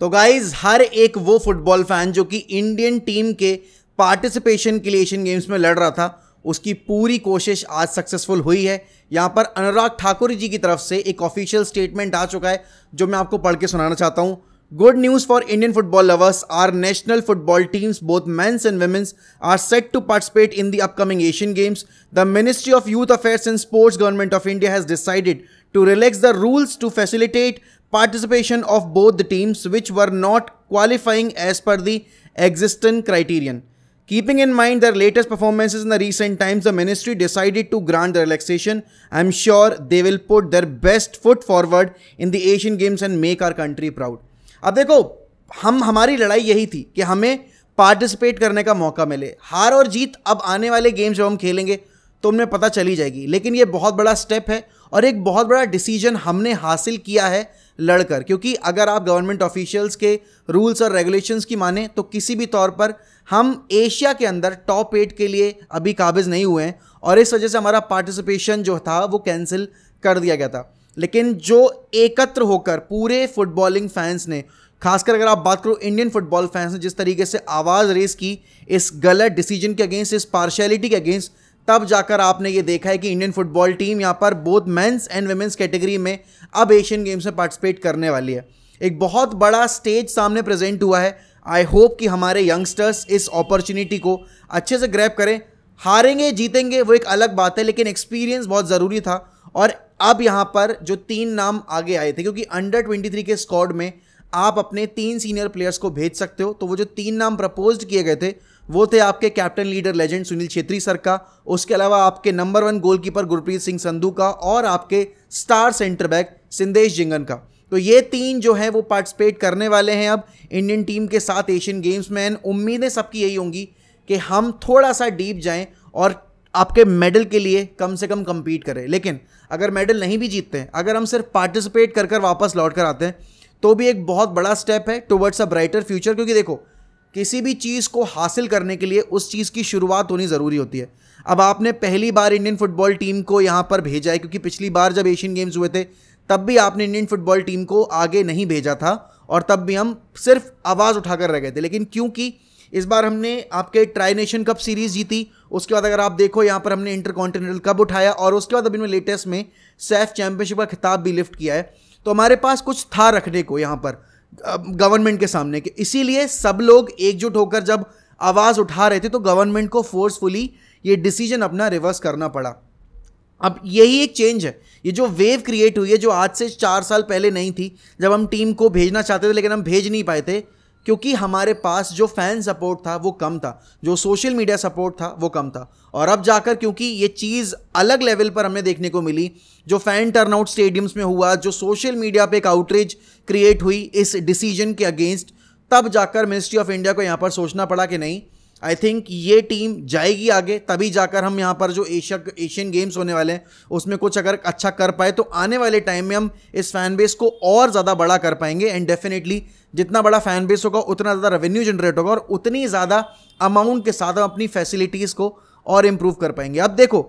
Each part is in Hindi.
तो गाइज हर एक वो फुटबॉल फैन जो कि इंडियन टीम के पार्टिसिपेशन के लिए एशियन गेम्स में लड़ रहा था, उसकी पूरी कोशिश आज सक्सेसफुल हुई है। यहाँ पर अनुराग ठाकुर जी की तरफ से एक ऑफिशियल स्टेटमेंट आ चुका है जो मैं आपको पढ़ के सुनाना चाहता हूँ। Good news for Indian football lovers, our national football teams, both men's and women's, are set to participate in the upcoming Asian Games. The Ministry of Youth Affairs and Sports, Government of India has decided to relax the rules to facilitate participation of both the teams which were not qualifying as per the existing criterion. Keeping in mind their latest performances in the recent times, the ministry decided to grant the relaxation. I am sure they will put their best foot forward in the Asian Games and make our country proud. अब देखो, हमारी लड़ाई यही थी कि हमें पार्टिसिपेट करने का मौका मिले। हार और जीत अब आने वाले गेम्स जब हम खेलेंगे तो हमें पता चली जाएगी, लेकिन ये बहुत बड़ा स्टेप है और एक बहुत बड़ा डिसीजन हमने हासिल किया है लड़कर, क्योंकि अगर आप गवर्नमेंट ऑफिशियल्स के रूल्स और रेगुलेशंस की माने तो किसी भी तौर पर हम एशिया के अंदर टॉप 8 के लिए अभी काबिज़ नहीं हुए हैं और इस वजह से हमारा पार्टिसिपेशन जो था वो कैंसिल कर दिया गया था। लेकिन जो एकत्र होकर पूरे फुटबॉलिंग फैंस ने, खासकर अगर आप बात करो इंडियन फुटबॉल फैंस ने जिस तरीके से आवाज़ रेस की इस गलत डिसीजन के अगेंस्ट, इस पार्शियलिटी के अगेंस्ट, तब जाकर आपने ये देखा है कि इंडियन फुटबॉल टीम यहाँ पर both men's and women's category में अब एशियन गेम्स में पार्टिसिपेट करने वाली है। एक बहुत बड़ा स्टेज सामने प्रेजेंट हुआ है। आई होप कि हमारे यंगस्टर्स इस अपॉर्चुनिटी को अच्छे से ग्रैब करें। हारेंगे जीतेंगे वो एक अलग बात है, लेकिन एक्सपीरियंस बहुत ज़रूरी था। और अब यहाँ पर जो 3 नाम आगे आए थे, क्योंकि अंडर 23 के स्क्वाड में आप अपने 3 सीनियर प्लेयर्स को भेज सकते हो, तो वो जो 3 नाम प्रपोज्ड किए गए थे वो थे आपके captain leader legend Sunil Chhetri sir का, उसके अलावा आपके नंबर 1 गोलकीपर गुरप्रीत सिंह संधू का और आपके star centre back Sandesh Jhingan का। तो ये 3 जो हैं वो पार्टिसिपेट करने वाले हैं अब इंडियन टीम के साथ एशियन गेम्स में। एंड उम्मीदें सबकी यही होंगी कि हम थोड़ा सा डीप जाएँ और आपके मेडल के लिए कम से कम कम्पीट करें। लेकिन अगर मेडल नहीं भी जीतते हैं, अगर हम सिर्फ पार्टिसिपेट कर कर वापस लौट कर आते हैं, तो भी एक बहुत बड़ा स्टेप है टुवर्ड्स अ ब्राइटर फ्यूचर। क्योंकि देखो, किसी भी चीज़ को हासिल करने के लिए उस चीज़ की शुरुआत होनी ज़रूरी होती है। अब आपने पहली बार इंडियन फुटबॉल टीम को यहाँ पर भेजा है, क्योंकि पिछली बार जब एशियन गेम्स हुए थे तब भी आपने इंडियन फुटबॉल टीम को आगे नहीं भेजा था और तब भी हम सिर्फ आवाज़ उठाकर रह गए थे। लेकिन क्योंकि इस बार हमने आपके ट्राई नेशन कप सीरीज़ जीती, उसके बाद अगर आप देखो यहाँ पर हमने इंटर कॉन्टिनेंटल कप उठाया और उसके बाद अभी लेटेस्ट में सैफ चैंपियनशिप का खिताब भी लिफ्ट किया है, तो हमारे पास कुछ था रखने को यहाँ पर गवर्नमेंट के सामने। कि इसीलिए सब लोग एकजुट होकर जब आवाज़ उठा रहे थे तो गवर्नमेंट को फोर्सफुली ये डिसीजन अपना रिवर्स करना पड़ा। अब यही एक चेंज है, ये जो वेव क्रिएट हुई है जो आज से 4 साल पहले नहीं थी, जब हम टीम को भेजना चाहते थे लेकिन हम भेज नहीं पाए थे क्योंकि हमारे पास जो फैन सपोर्ट था वो कम था, जो सोशल मीडिया सपोर्ट था वो कम था। और अब जाकर क्योंकि ये चीज़ अलग लेवल पर हमें देखने को मिली, जो फैन टर्नआउट स्टेडियम्स में हुआ, जो सोशल मीडिया पे एक आउटरीच क्रिएट हुई इस डिसीजन के अगेंस्ट, तब जाकर मिनिस्ट्री ऑफ इंडिया को यहाँ पर सोचना पड़ा कि नहीं, आई थिंक ये टीम जाएगी आगे। तभी जाकर हम यहाँ पर जो एशियन गेम्स होने वाले हैं उसमें कुछ अगर अच्छा कर पाए तो आने वाले टाइम में हम इस फैन बेस को और ज़्यादा बड़ा कर पाएंगे। एंड डेफिनेटली जितना बड़ा फैन बेस होगा उतना ज़्यादा रेवेन्यू जनरेट होगा और उतनी ज़्यादा अमाउंट के साथ हम अपनी फैसिलिटीज़ को और इम्प्रूव कर पाएंगे। अब देखो,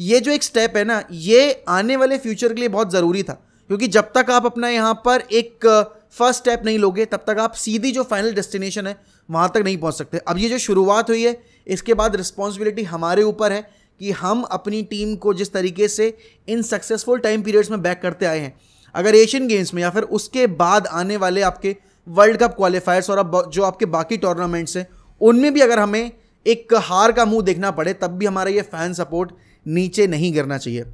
ये जो एक स्टेप है ना, ये आने वाले फ्यूचर के लिए बहुत ज़रूरी था, क्योंकि जब तक आप अपना यहाँ पर एक फर्स्ट स्टेप नहीं लोगे तब तक आप सीधी जो फाइनल डेस्टिनेशन है वहाँ तक नहीं पहुँच सकते। अब ये जो शुरुआत हुई है इसके बाद रिस्पॉन्सिबिलिटी हमारे ऊपर है कि हम अपनी टीम को जिस तरीके से इन सक्सेसफुल टाइम पीरियड्स में बैक करते आए हैं, अगर एशियन गेम्स में या फिर उसके बाद आने वाले आपके वर्ल्ड कप क्वालिफायर्स और अब जो आपके बाकी टूर्नामेंट्स हैं उनमें भी अगर हमें एक हार का मुँह देखना पड़े, तब भी हमारा ये फैन सपोर्ट नीचे नहीं गिरना चाहिए।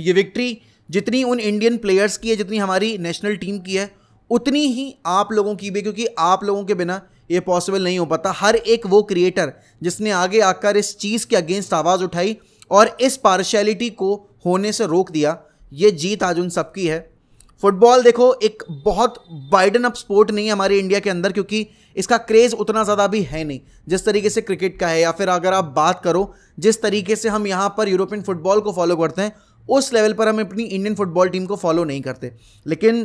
ये विक्ट्री जितनी उन इंडियन प्लेयर्स की है, जितनी हमारी नेशनल टीम की है, उतनी ही आप लोगों की भी, क्योंकि आप लोगों के बिना ये पॉसिबल नहीं हो पाता। हर एक वो क्रिएटर जिसने आगे आकर इस चीज़ के अगेंस्ट आवाज़ उठाई और इस पार्शियलिटी को होने से रोक दिया, ये जीत आज उन सबकी है। फुटबॉल देखो एक बहुत वाइडन अप स्पोर्ट नहीं है हमारे इंडिया के अंदर, क्योंकि इसका क्रेज़ उतना ज़्यादा भी है नहीं जिस तरीके से क्रिकेट का है, या फिर अगर आप बात करो जिस तरीके से हम यहाँ पर यूरोपियन फुटबॉल को फॉलो करते हैं उस लेवल पर हम अपनी इंडियन फुटबॉल टीम को फॉलो नहीं करते। लेकिन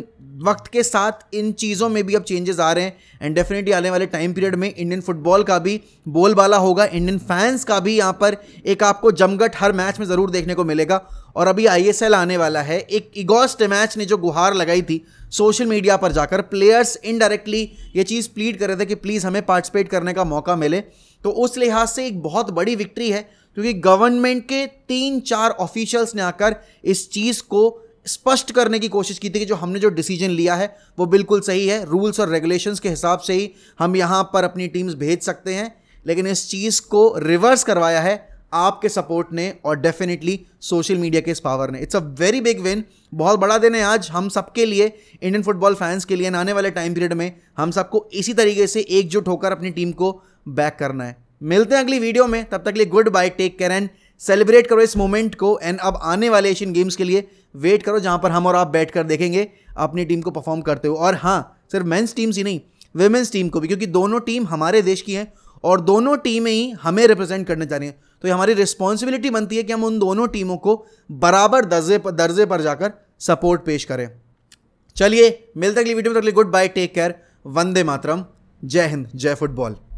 वक्त के साथ इन चीज़ों में भी अब चेंजेस आ रहे हैं एंड डेफिनेटली आने वाले टाइम पीरियड में इंडियन फुटबॉल का भी बोलबाला होगा, इंडियन फैंस का भी यहाँ पर एक आपको जमघट हर मैच में ज़रूर देखने को मिलेगा। और अभी ISL आने वाला है। एक इगोर स्टमैच ने जो गुहार लगाई थी सोशल मीडिया पर जाकर, प्लेयर्स इनडायरेक्टली ये चीज़ प्लीड कर रहे थे कि प्लीज़ हमें पार्टिसिपेट करने का मौका मिले, तो उस लिहाज से एक बहुत बड़ी विक्ट्री है, क्योंकि गवर्नमेंट के 3-4 ऑफिशियल्स ने आकर इस चीज़ को स्पष्ट करने की कोशिश की थी कि जो हमने जो डिसीजन लिया है वो बिल्कुल सही है, रूल्स और रेगुलेशंस के हिसाब से ही हम यहाँ पर अपनी टीम्स भेज सकते हैं। लेकिन इस चीज़ को रिवर्स करवाया है आपके सपोर्ट ने और डेफिनेटली सोशल मीडिया के इस पावर ने। It's a very big win, बहुत बड़ा दिन है आज हम सबके लिए, इंडियन फुटबॉल फैंस के लिए। आने वाले टाइम पीरियड में हम सबको इसी तरीके से एकजुट होकर अपनी टीम को बैक करना है। मिलते हैं अगली वीडियो में, तब तक लिए good bye, take care and celebrate करो इस मोमेंट को। एंड अब आने वाले एशियन गेम्स के लिए वेट करो, जहां पर हम और आप बैठकर देखेंगे अपनी टीम को परफॉर्म करते हुए। और हाँ, सिर्फ मेंस टीम्स ही नहीं, वुमेन्स टीम को भी, क्योंकि दोनों टीम हमारे देश की हैं और दोनों टीमें ही हमें रिप्रेजेंट करने जा रही हैं। तो ये हमारी रिस्पॉन्सिबिलिटी बनती है कि हम उन दोनों टीमों को बराबर दर्जे पर जाकर सपोर्ट पेश करें। चलिए मिलते अगली वीडियो में, तब तक good bye, take care, Vande Mataram, जय हिंद, जय फुटबॉल।